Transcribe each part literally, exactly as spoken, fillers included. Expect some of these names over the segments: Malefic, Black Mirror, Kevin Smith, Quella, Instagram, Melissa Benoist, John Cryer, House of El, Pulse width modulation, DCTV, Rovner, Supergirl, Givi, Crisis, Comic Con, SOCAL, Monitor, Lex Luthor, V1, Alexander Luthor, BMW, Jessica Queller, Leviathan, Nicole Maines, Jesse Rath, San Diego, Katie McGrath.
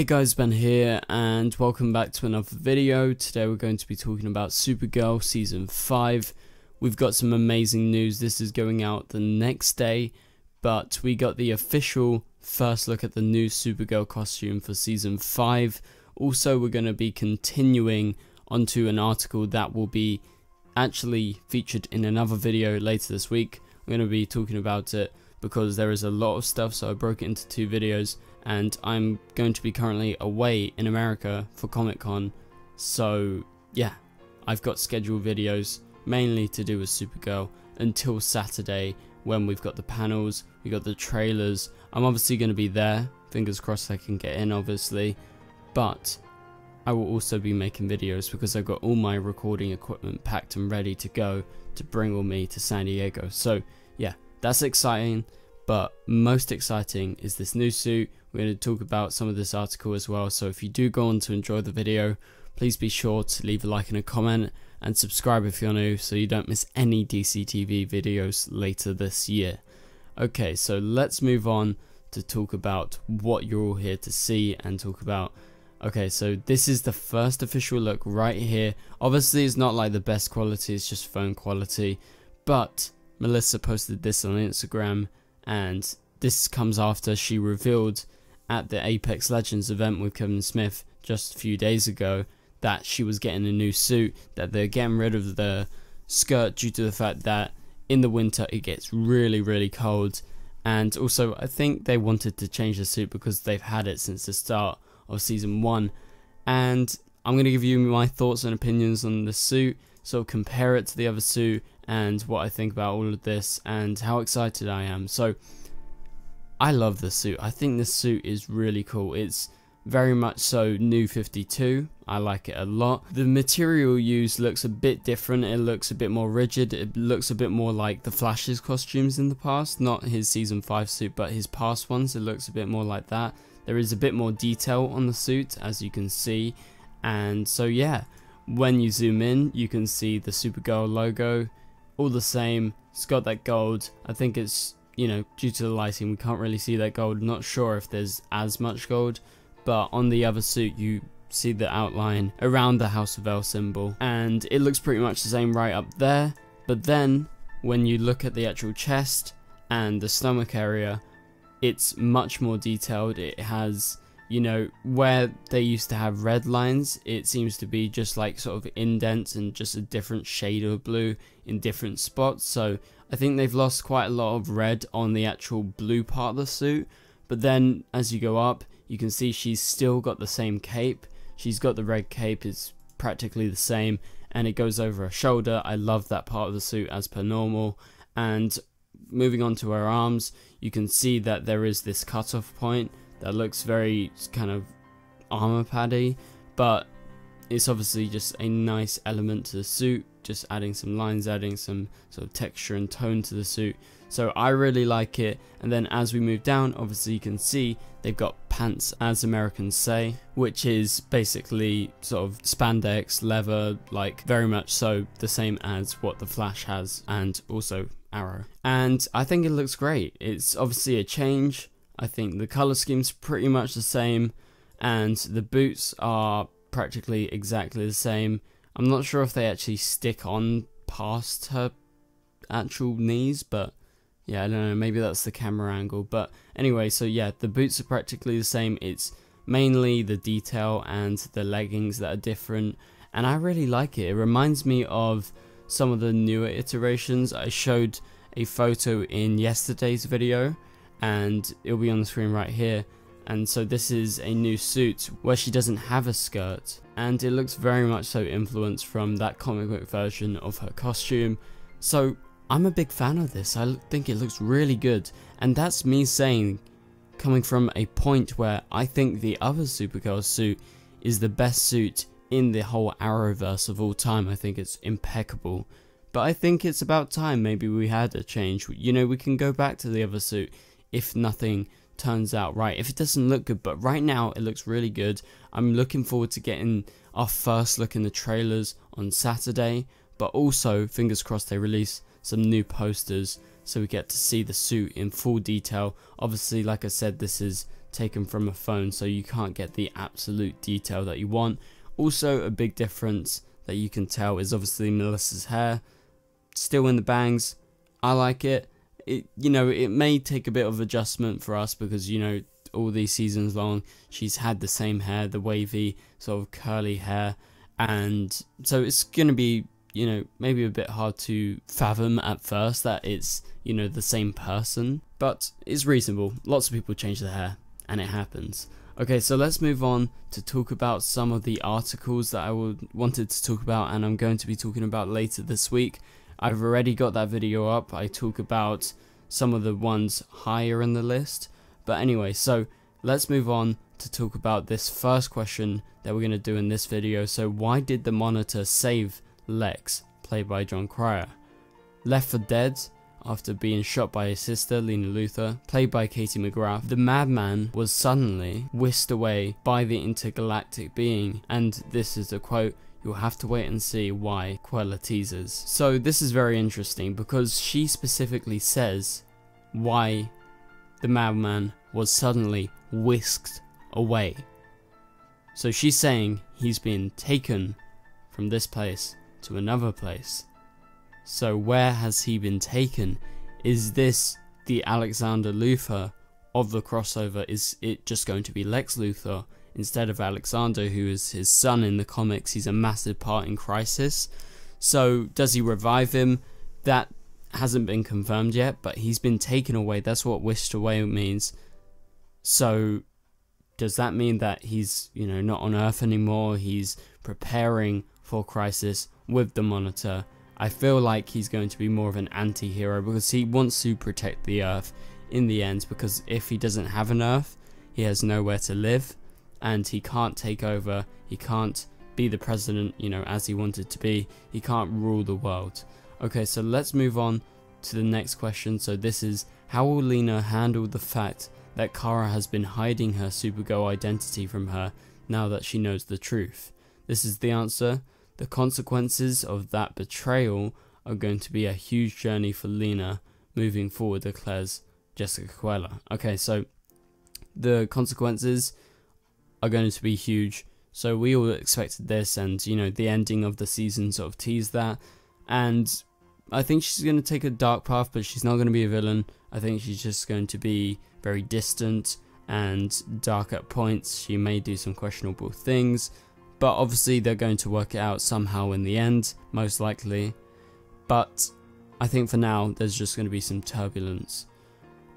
Hey guys, Ben here and welcome back to another video. Today we're going to be talking about Supergirl Season five. We've got some amazing news. This is going out the next day, but we got the official first look at the new Supergirl costume for Season five. Also, we're going to be continuing onto an article that will be actually featured in another video later this week. I'm going to be talking about it because there is a lot of stuff, so I broke it into two videos. And I'm going to be currently away in America for Comic Con, so yeah, I've got scheduled videos mainly to do with Supergirl until Saturday when we've got the panels, we got the trailers. I'm obviously going to be there, fingers crossed I can get in obviously, but I will also be making videos because I've got all my recording equipment packed and ready to go to bring all me to San Diego. So yeah, that's exciting. But most exciting is this new suit. We're going to talk about some of this article as well. So if you do go on to enjoy the video, please be sure to leave a like and a comment and subscribe if you're new so you don't miss any D C T V videos later this year. Okay, so let's move on to talk about what you're all here to see and talk about. Okay, so this is the first official look right here. Obviously, it's not like the best quality, it's just phone quality. But Melissa posted this on Instagram. And this comes after she revealed at the Apex Legends event with Kevin Smith just a few days ago that she was getting a new suit, that they're getting rid of the skirt due to the fact that in the winter it gets really, really cold. And also, I think they wanted to change the suit because they've had it since the start of season one. And I'm going to give you my thoughts and opinions on the suit, sort of compare it to the other suit and what I think about all of this and how excited I am. So I love this suit. I think this suit is really cool. It's very much so new fifty-two. I like it a lot. The material used looks a bit different. It looks a bit more rigid. It looks a bit more like the Flash's costumes in the past, not his season five suit but his past ones. It looks a bit more like that. There is a bit more detail on the suit as you can see, and so yeah, when you zoom in you can see the Supergirl logo all the same. It's got that gold. I think it's, you know, due to the lighting we can't really see that gold. Not sure if there's as much gold, but on the other suit you see the outline around the House of El symbol and it looks pretty much the same right up there. But then when you look at the actual chest and the stomach area, it's much more detailed. It has, you know, where they used to have red lines, it seems to be just like sort of indents and just a different shade of blue in different spots. So I think they've lost quite a lot of red on the actual blue part of the suit. But then as you go up, you can see she's still got the same cape. She's got the red cape, it's practically the same, and it goes over her shoulder. I love that part of the suit as per normal. And moving on to her arms, you can see that there is this cutoff point that looks very kind of armor paddy, but it's obviously just a nice element to the suit, just adding some lines, adding some sort of texture and tone to the suit. So I really like it. And then as we move down, obviously you can see they've got pants, as Americans say, which is basically sort of spandex, leather, like very much so the same as what the Flash has and also Arrow. And I think it looks great. It's obviously a change. I think the color scheme's pretty much the same and the boots are practically exactly the same. I'm not sure if they actually stick on past her actual knees, but yeah, I don't know, maybe that's the camera angle. But anyway, so yeah, the boots are practically the same. It's mainly the detail and the leggings that are different, and I really like it. It reminds me of some of the newer iterations. I showed a photo in yesterday's video and it'll be on the screen right here. And so this is a new suit where she doesn't have a skirt, and it looks very much so influenced from that comic book version of her costume. So I'm a big fan of this. I think it looks really good, and that's me saying, coming from a point where I think the other Supergirl suit is the best suit in the whole Arrowverse of all time. I think it's impeccable. But I think it's about time maybe we had a change. You know, we can go back to the other suit if nothing turns out right, if it doesn't look good, but right now it looks really good. I'm looking forward to getting our first look in the trailers on Saturday, but also fingers crossed they release some new posters so we get to see the suit in full detail. Obviously, like I said, this is taken from a phone, so you can't get the absolute detail that you want. Also, a big difference that you can tell is obviously Melissa's hair still in the bangs. I like it. It, you know, it may take a bit of adjustment for us because, you know, all these seasons long she's had the same hair, the wavy sort of curly hair, and so it's gonna be, you know, maybe a bit hard to fathom at first that it's, you know, the same person, but it's reasonable. Lots of people change their hair and it happens. Okay, so let's move on to talk about some of the articles that I would, wanted to talk about and I'm going to be talking about later this week. I've already got that video up. I talk about some of the ones higher in the list. But anyway, so let's move on to talk about this first question that we're going to do in this video. So why did the Monitor save Lex, played by John Cryer? Left for dead after being shot by his sister, Lena Luthor, played by Katie McGrath, the madman was suddenly whisked away by the intergalactic being. And this is the quote, "You'll have to wait and see why Quella teases." So this is very interesting because she specifically says why the madman was suddenly whisked away. So she's saying he's been taken from this place to another place. So where has he been taken? Is this the Alexander Luthor of the crossover? Is it just going to be Lex Luthor instead of Alexander, who is his son in the comics? He's a massive part in Crisis. So does he revive him? That hasn't been confirmed yet, but he's been taken away. That's what whisked away means. So does that mean that he's, you know, not on Earth anymore? He's preparing for Crisis with the Monitor. I feel like he's going to be more of an anti-hero because he wants to protect the Earth in the end, because if he doesn't have an Earth, he has nowhere to live and he can't take over, he can't be the president, you know, as he wanted to be, he can't rule the world. Okay, so let's move on to the next question. So this is, how will Lena handle the fact that Kara has been hiding her Supergirl identity from her now that she knows the truth? This is the answer. The consequences of that betrayal are going to be a huge journey for Lena moving forward, declares Jessica Queller. Okay, so the consequences are going to be huge. So we all expected this, and, you know, the ending of the season sort of teased that. And I think she's going to take a dark path, but she's not going to be a villain. I think she's just going to be very distant and dark at points. She may do some questionable things, but obviously they're going to work it out somehow in the end, most likely. But I think for now, there's just going to be some turbulence.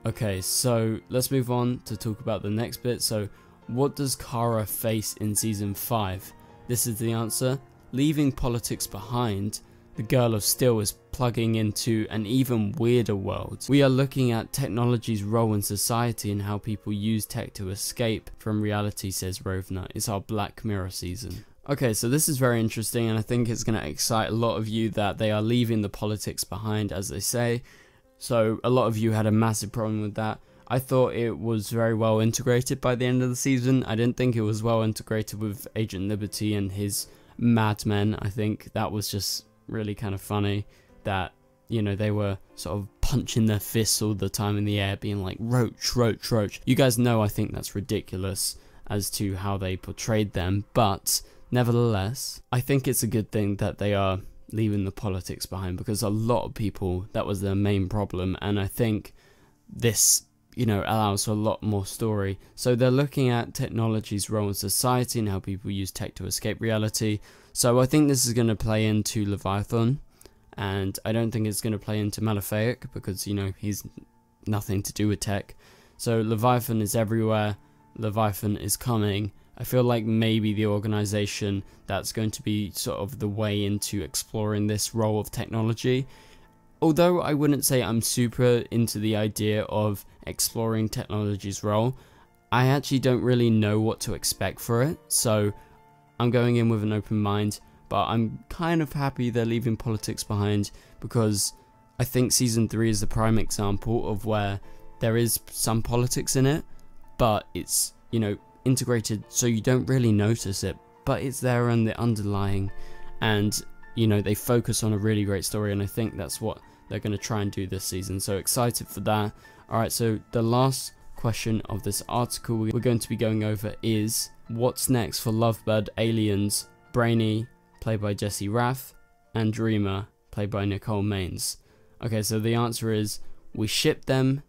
Okay, so let's move on to talk about the next bit. So what does Kara face in season five? This is the answer. Leaving politics behind, the Girl of Steel is plugging into an even weirder world. We are looking at technology's role in society and how people use tech to escape from reality, says Rovner. It's our Black Mirror season. Okay, so this is very interesting, and I think it's going to excite a lot of you that they are leaving the politics behind, as they say. So a lot of you had a massive problem with that. I thought it was very well integrated by the end of the season. I didn't think it was well integrated with Agent Liberty and his madmen. I think that was just really kind of funny that, you know, they were sort of punching their fists all the time in the air, being like, roach, roach, roach. You guys know I think that's ridiculous as to how they portrayed them, but nevertheless, I think it's a good thing that they are leaving the politics behind, because a lot of people, that was their main problem, and I think this, you know, allows for a lot more story. So they're looking at technology's role in society and how people use tech to escape reality. So I think this is going to play into Leviathan, and I don't think it's going to play into Malefic because, you know, he's nothing to do with tech. So Leviathan is everywhere. Leviathan is coming. I feel like maybe the organization that's going to be sort of the way into exploring this role of technology. Although I wouldn't say I'm super into the idea of exploring technology's role, I actually don't really know what to expect for it, so I'm going in with an open mind, but I'm kind of happy they're leaving politics behind, because I think season three is the prime example of where there is some politics in it, but it's, you know, integrated so you don't really notice it, but it's there and the underlying, and, you know, they focus on a really great story, and I think that's what they're going to try and do this season. So excited for that. Alright, so the last question of this article we're going to be going over is, what's next for Lovebird, Aliens, Brainy, played by Jesse Rath, and Dreamer, played by Nicole Maines? Okay, so the answer is, we ship them,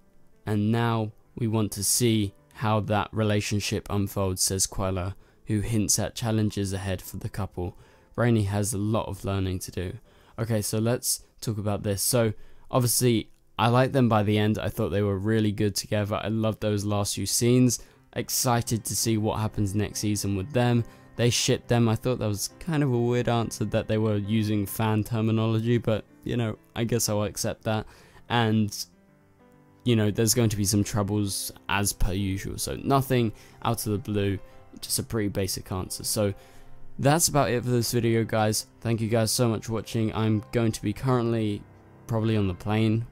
and now we want to see how that relationship unfolds, says Quella, who hints at challenges ahead for the couple. Brainy has a lot of learning to do. Okay, so let's talk about this. So, obviously, I liked them by the end. I thought they were really good together. I loved those last few scenes. Excited to see what happens next season with them. They shipped them. I thought that was kind of a weird answer that they were using fan terminology, but, you know, I guess I'll accept that. And, you know, there's going to be some troubles as per usual. So, nothing out of the blue. Just a pretty basic answer. So that's about it for this video, guys. Thank you guys so much for watching. I'm going to be currently probably on the plane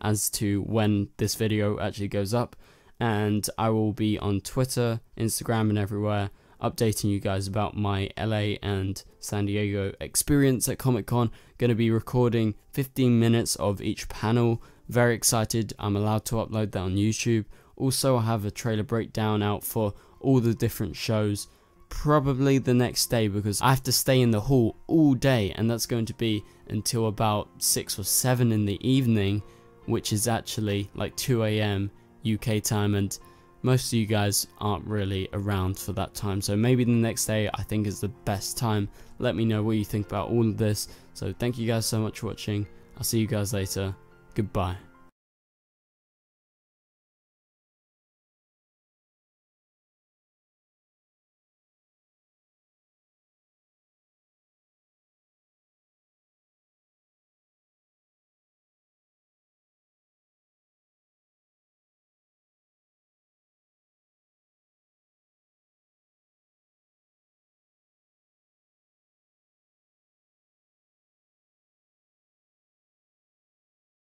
as to when this video actually goes up, and I will be on Twitter, Instagram, and everywhere updating you guys about my L A and San Diego experience at Comic Con. Going to be recording fifteen minutes of each panel. Very excited. I'm allowed to upload that on YouTube. Also, I have a trailer breakdown out for all the different shows probably the next day, because I have to stay in the hall all day, and that's going to be until about six or seven in the evening, which is actually like two A M U K time, and most of you guys aren't really around for that time. So maybe the next day I think is the best time. Let me know what you think about all of this. So thank you guys so much for watching. I'll see you guys later. Goodbye.